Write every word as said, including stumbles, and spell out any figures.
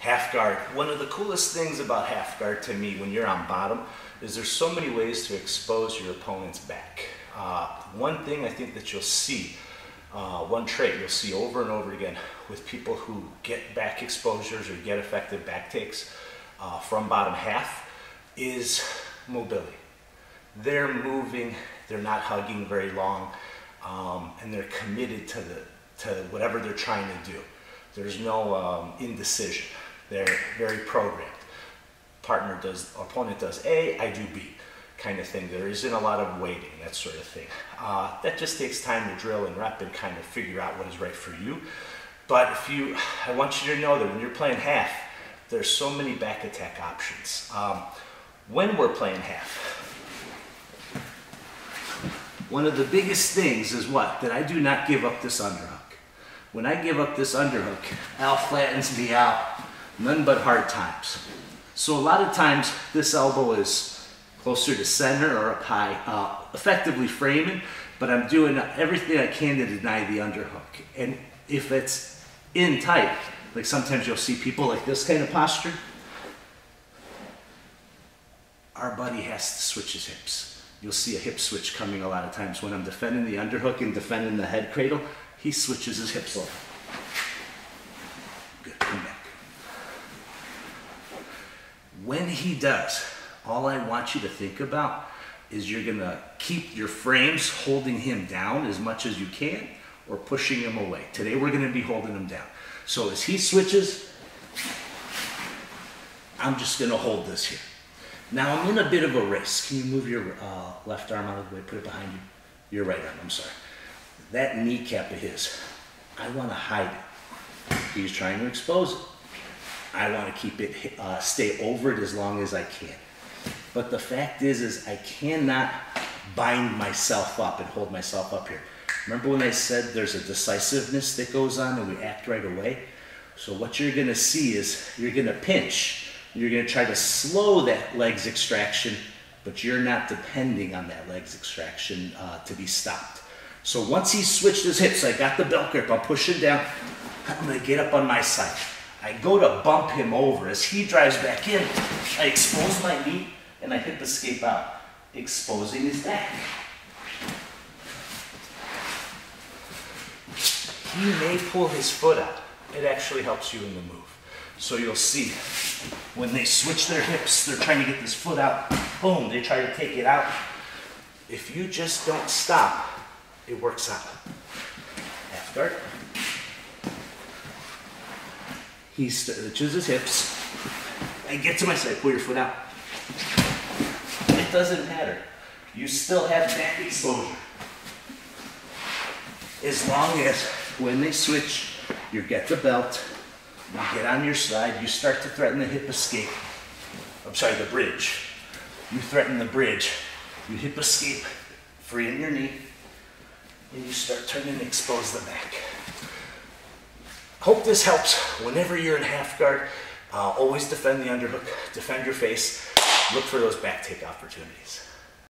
Half guard. One of the coolest things about half guard to me when you're on bottom is there's so many ways to expose your opponent's back. Uh, one thing I think that you'll see, uh, one trait you'll see over and over again with people who get back exposures or get effective back takes uh, from bottom half is mobility. They're moving, they're not hugging very long, um, and they're committed to, the, to whatever they're trying to do. There's no um, indecision. They're very programmed. Partner does, opponent does A, I do B, kind of thing. There isn't a lot of waiting, that sort of thing. Uh, that just takes time to drill and rep and kind of figure out what is right for you. But if you, I want you to know that when you're playing half, there's so many back attack options. Um, when we're playing half, one of the biggest things is what? That I do not give up this underhook. When I give up this underhook, Al flattens me out. None but hard times. So a lot of times this elbow is closer to center or up high, uh, effectively framing, but I'm doing everything I can to deny the underhook. And if it's in tight, like sometimes you'll see people like this kind of posture, our buddy has to switch his hips. You'll see a hip switch coming a lot of times. When I'm defending the underhook and defending the head cradle, he switches his hips over. Good, come back. When he does, all I want you to think about is you're gonna keep your frames holding him down as much as you can or pushing him away. Today we're gonna be holding him down. So as he switches, I'm just gonna hold this here. Now I'm in a bit of a race. Can you move your uh, left arm out of the way, put it behind you? Your right arm, I'm sorry. That kneecap of his, I want to hide it. He's trying to expose it. I want to keep it, uh, stay over it as long as I can. But the fact is, is I cannot bind myself up and hold myself up here. Remember when I said there's a decisiveness that goes on and we act right away? So what you're going to see is you're going to pinch. You're going to try to slow that leg's extraction, but you're not depending on that leg's extraction uh, to be stopped. So once he switched his hips, I got the belt grip, I'm pushing down, I'm gonna get up on my side. I go to bump him over. As he drives back in, I expose my knee and I hip escape out, exposing his back. He may pull his foot out. It actually helps you in the move. So you'll see when they switch their hips, they're trying to get this foot out, boom, they try to take it out. If you just don't stop, it works out. Half guard. He stretches his hips. I get to my side, pull your foot out. It doesn't matter. You still have back exposure. As long as when they switch, you get the belt, you get on your side, you start to threaten the hip escape. I'm sorry, the bridge. You threaten the bridge. You hip escape, freeing your knee. And you start turning and expose the back. Hope this helps. Whenever you're in half guard, uh, always defend the underhook, defend your face, look for those back take opportunities.